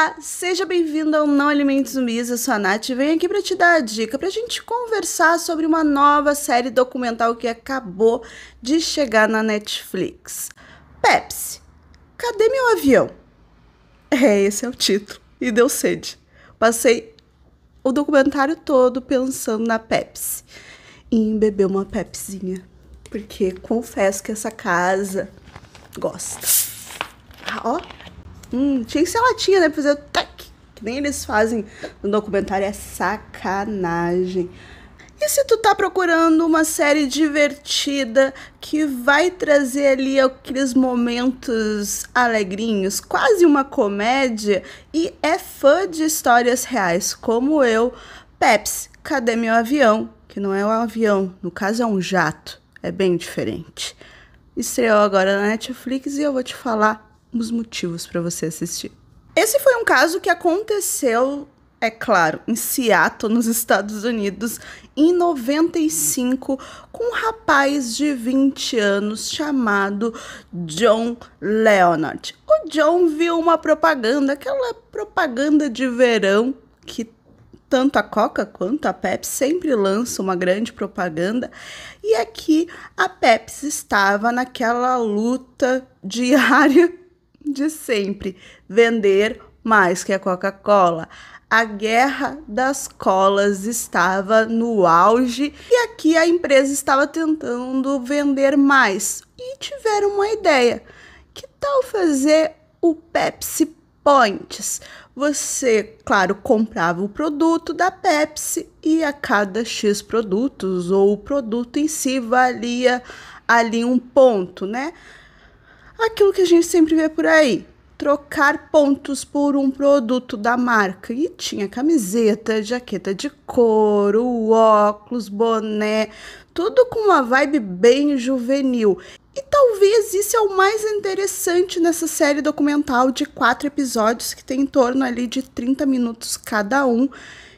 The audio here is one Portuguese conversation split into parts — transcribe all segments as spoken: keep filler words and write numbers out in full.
Olá, seja bem-vindo ao Não Alimente os Zumbis, eu sou a Nath e venho aqui para te dar a dica, para a gente conversar sobre uma nova série documental que acabou de chegar na Netflix. Pepsi, cadê meu avião? É, esse é o título, e deu sede. Passei o documentário todo pensando na Pepsi, e em beber uma Pepsinha, porque confesso que essa casa gosta. Ah, ó. Hum, tinha que ser latinha, né? Pra fazer o tac, que nem eles fazem no documentário, é sacanagem. E se tu tá procurando uma série divertida que vai trazer ali aqueles momentos alegrinhos, quase uma comédia, e é fã de histórias reais como eu, Pepsi, cadê meu avião? Que não é um avião, no caso é um jato, é bem diferente. Estreou agora na Netflix e eu vou te falar os motivos para você assistir. Esse foi um caso que aconteceu, é claro, em Seattle, nos Estados Unidos, em noventa e cinco, com um rapaz de vinte anos chamado John Leonard. O John viu uma propaganda, aquela propaganda de verão que tanto a Coca quanto a Pepsi sempre lançam uma grande propaganda. E aqui a Pepsi estava naquela luta diária de sempre, vender mais que a Coca-Cola. A guerra das colas estava no auge e aqui a empresa estava tentando vender mais e tiveram uma ideia. Que tal fazer o Pepsi Points? Você, claro, comprava o produto da Pepsi e a cada X produtos ou o produto em si valia ali um ponto, né? Aquilo que a gente sempre vê por aí, trocar pontos por um produto da marca. E tinha camiseta, jaqueta de couro, óculos, boné, tudo com uma vibe bem juvenil. E talvez isso é o mais interessante nessa série documental de quatro episódios, que tem em torno ali de trinta minutos cada um,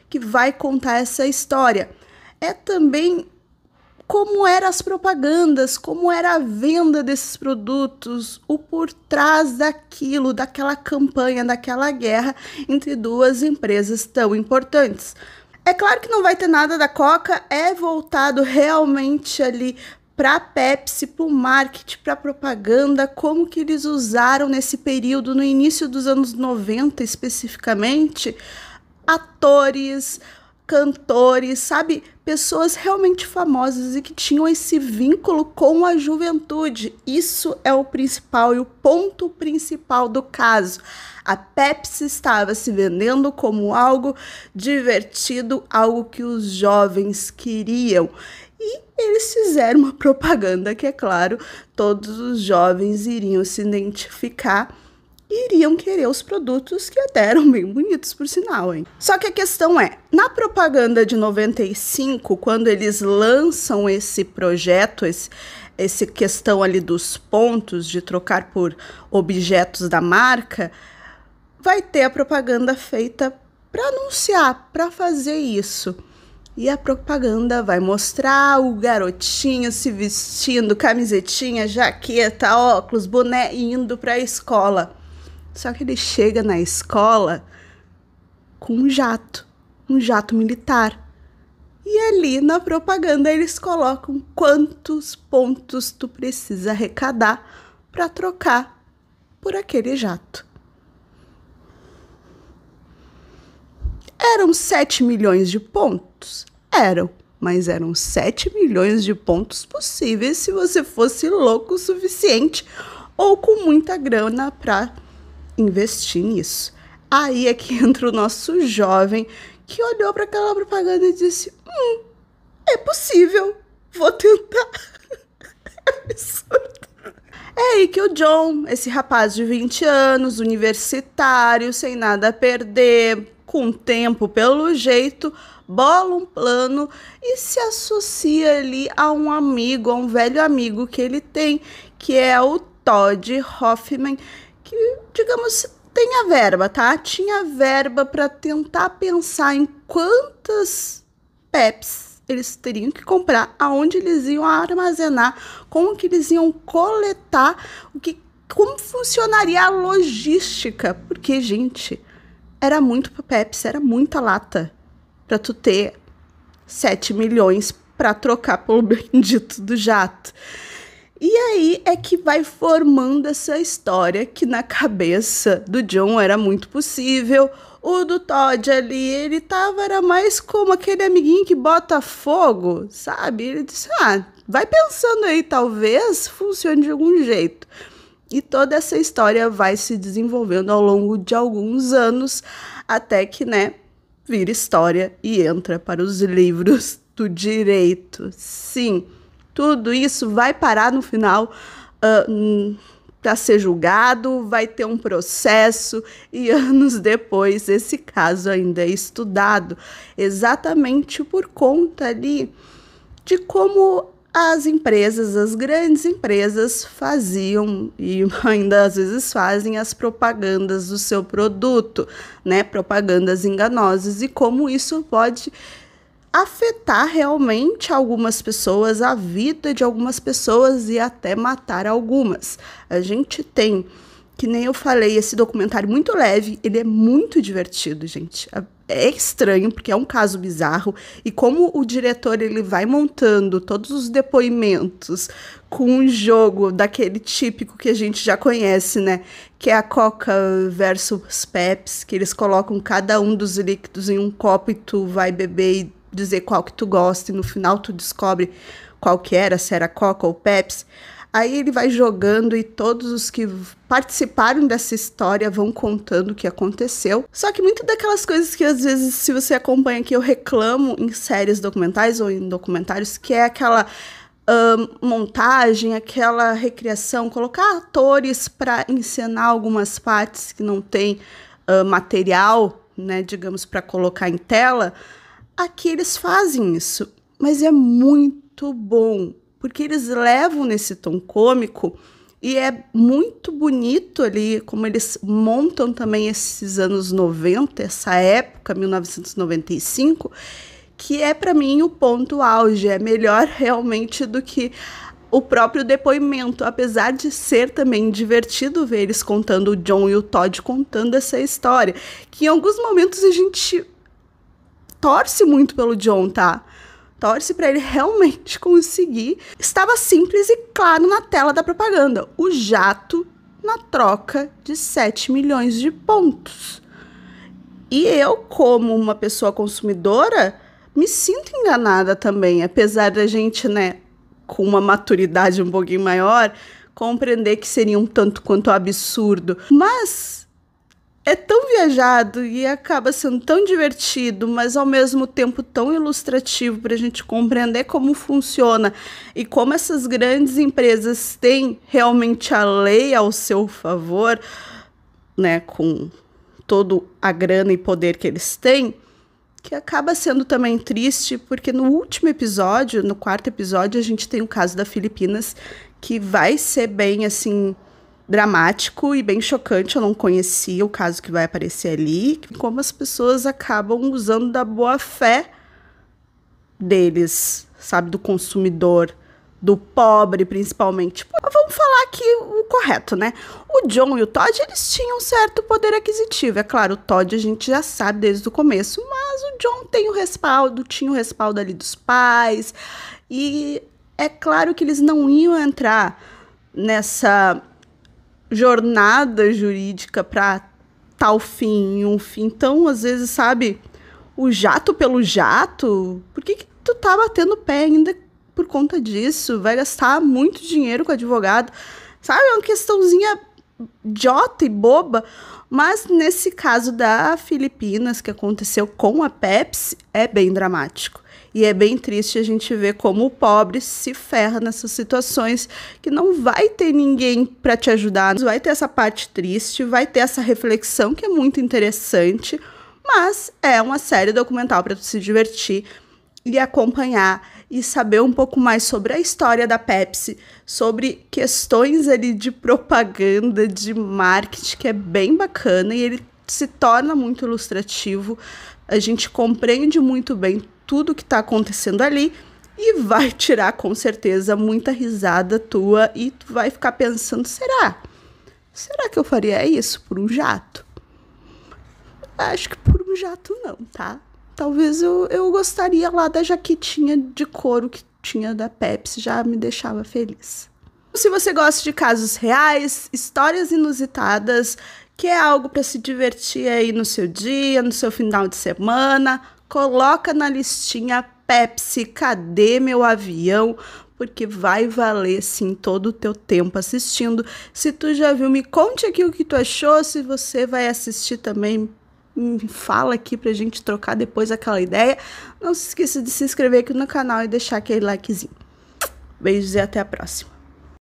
que vai contar essa história. É também como eram as propagandas, como era a venda desses produtos, o por trás daquilo, daquela campanha, daquela guerra entre duas empresas tão importantes. É claro que não vai ter nada da Coca, é voltado realmente ali para a Pepsi, para o marketing, para a propaganda, como que eles usaram nesse período, no início dos anos noventa especificamente, atores, cantores, sabe, pessoas realmente famosas e que tinham esse vínculo com a juventude. Isso é o principal e o ponto principal do caso. A Pepsi estava se vendendo como algo divertido, algo que os jovens queriam. E eles fizeram uma propaganda que, é claro, todos os jovens iriam se identificar, iriam querer os produtos, que até eram bem bonitos, por sinal, hein? Só que a questão é, na propaganda de noventa e cinco, quando eles lançam esse projeto, esse, essa questão ali dos pontos, de trocar por objetos da marca, vai ter a propaganda feita para anunciar, para fazer isso. E a propaganda vai mostrar o garotinho se vestindo, camisetinha, jaqueta, óculos, boné, indo para a escola. Só que ele chega na escola com um jato, um jato militar. E ali na propaganda eles colocam quantos pontos tu precisa arrecadar para trocar por aquele jato. Eram sete milhões de pontos? Eram, mas eram sete milhões de pontos possíveis se você fosse louco o suficiente ou com muita grana para investir nisso. Aí é que entra o nosso jovem que olhou para aquela propaganda e disse: hum, é possível, vou tentar. É absurdo. É aí que o John, esse rapaz de vinte anos, universitário, sem nada a perder, com o tempo pelo jeito, bola um plano e se associa ali a um amigo, a um velho amigo que ele tem, que é o Todd Hoffman, que, digamos, tem a verba, tá? Tinha verba para tentar pensar em quantas Pepsi eles teriam que comprar, aonde eles iam armazenar, como que eles iam coletar, o que, como funcionaria a logística. Porque, gente, era muito pra Pepsi, era muita lata pra tu ter sete milhões pra trocar pelo bendito do jato. E aí é que vai formando essa história que na cabeça do John era muito possível. O do Todd ali, ele tava, era mais como aquele amiguinho que bota fogo, sabe? Ele disse, ah, vai pensando aí, talvez funcione de algum jeito. E toda essa história vai se desenvolvendo ao longo de alguns anos, até que, né, vira história e entra para os livros do direito. Sim. Tudo isso vai parar no final uh, para ser julgado, vai ter um processo e anos depois esse caso ainda é estudado, exatamente por conta ali de como as empresas, as grandes empresas faziam e ainda às vezes fazem as propagandas do seu produto, né? Propagandas enganosas e como isso pode afetar realmente algumas pessoas, a vida de algumas pessoas e até matar algumas. A gente tem, que nem eu falei, esse documentário muito leve, ele é muito divertido, gente. É estranho, porque é um caso bizarro, e como o diretor ele vai montando todos os depoimentos com um jogo daquele típico que a gente já conhece, né? Que é a Coca versus Pepsi, que eles colocam cada um dos líquidos em um copo e tu vai beber e dizer qual que tu gosta, e no final tu descobre qual que era, se era Coca ou Pepsi. Aí ele vai jogando e todos os que participaram dessa história vão contando o que aconteceu. Só que muitas daquelas coisas que às vezes, se você acompanha aqui, eu reclamo em séries documentais ou em documentários, que é aquela um, montagem, aquela recriação, colocar atores para encenar algumas partes que não tem uh, material, né, digamos, para colocar em tela. Aqui eles fazem isso, mas é muito bom, porque eles levam nesse tom cômico e é muito bonito ali como eles montam também esses anos noventa, essa época, mil novecentos e noventa e cinco, que é para mim o ponto auge, é melhor realmente do que o próprio depoimento, apesar de ser também divertido ver eles contando, o John e o Todd contando essa história, que em alguns momentos a gente torce muito pelo John, tá? Torce para ele realmente conseguir. Estava simples e claro na tela da propaganda. O jato na troca de sete milhões de pontos. E eu, como uma pessoa consumidora, me sinto enganada também. Apesar da gente, né, com uma maturidade um pouquinho maior, compreender que seria um tanto quanto absurdo. Mas é tão viajado e acaba sendo tão divertido, mas ao mesmo tempo tão ilustrativo para a gente compreender como funciona e como essas grandes empresas têm realmente a lei ao seu favor, né, com toda a grana e poder que eles têm, que acaba sendo também triste, porque no último episódio, no quarto episódio, a gente tem o caso da Filipinas, que vai ser bem assim dramático e bem chocante. Eu não conhecia o caso que vai aparecer ali, como as pessoas acabam usando da boa-fé deles, sabe, do consumidor, do pobre, principalmente. Vamos falar aqui o correto, né? O John e o Todd, eles tinham um certo poder aquisitivo. É claro, o Todd a gente já sabe desde o começo, mas o John tem o respaldo, tinha o respaldo ali dos pais, e é claro que eles não iam entrar nessa jornada jurídica para tal fim, um fim. Então, às vezes, sabe, o jato pelo jato, por que que tu tá batendo pé ainda por conta disso? Vai gastar muito dinheiro com advogado, sabe? É uma questãozinha idiota e boba, mas nesse caso da Filipinas, que aconteceu com a Pepsi, é bem dramático. E é bem triste a gente ver como o pobre se ferra nessas situações, que não vai ter ninguém para te ajudar, vai ter essa parte triste, vai ter essa reflexão que é muito interessante, mas é uma série documental para se divertir e acompanhar e saber um pouco mais sobre a história da Pepsi, sobre questões ali de propaganda, de marketing, que é bem bacana e ele se torna muito ilustrativo. A gente compreende muito bem tudo que está acontecendo ali e vai tirar com certeza muita risada tua e tu vai ficar pensando, será? Será que eu faria isso por um jato? acho que por um jato não, tá? Talvez eu, eu gostaria lá da jaquetinha de couro que tinha da Pepsi, já me deixava feliz. Se você gosta de casos reais, histórias inusitadas, que é algo para se divertir aí no seu dia, no seu final de semana, coloca na listinha Pepsi, cadê meu avião? Porque vai valer, sim, todo o teu tempo assistindo. Se tu já viu, me conte aqui o que tu achou, se você vai assistir também, fala aqui pra gente trocar depois aquela ideia. Não se esqueça de se inscrever aqui no canal e deixar aquele likezinho. Beijos e até a próxima.